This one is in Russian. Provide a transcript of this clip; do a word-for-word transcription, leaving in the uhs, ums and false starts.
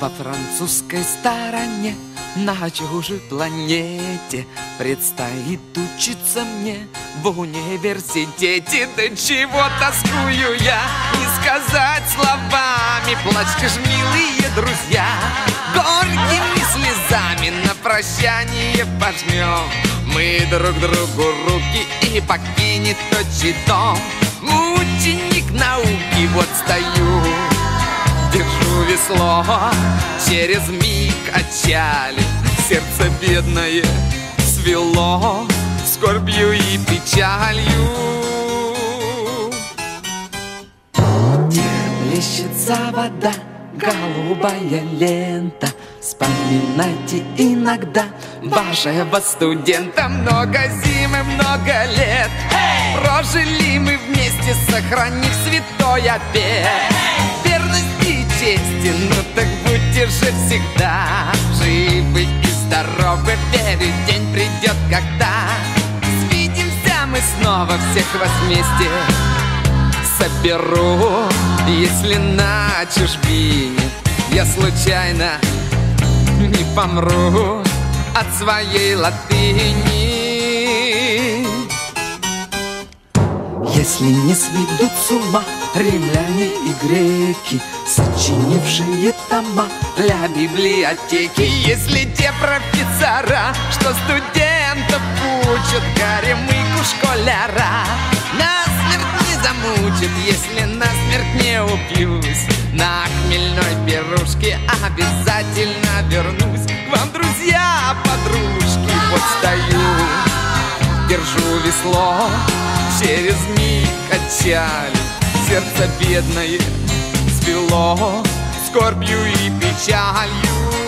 Во французской стороне, на чужой планете, предстоит учиться мне в университете. Да чего тоскую я, не сказать словами. Плачьте ж, милые друзья, горькими слезами на прощание пожмем мы друг другу руки, и покинет отчий дом ученик науки. Вот стою, держу весло, через миг отчалит, сердце бедное свело скорбью и печалью. Теплещется вода, голубая лента, вспоминайте иногда вашего студента. Много зимы, много лет прожили мы вместе, сохранив святой обет верности и чести. Ну так будьте же всегда живы и здоровы, верю, день придет, когда свидимся мы снова, всех вас вместе соберу. Если на чужбине я случайно не помру от своей латыни, если не сведут с ума римляне и греки, сочинившие тома для библиотеки, если те профессора, что студентов учат, горемыку школяра насмерть не замучат. Если насмерть не упьюсь, на хмельной пирушке обязательно вернусь к вам, друзья, подружки. Вот стою, держу весло, через миг отчалю, сердце бедное свело скорбью и печалью.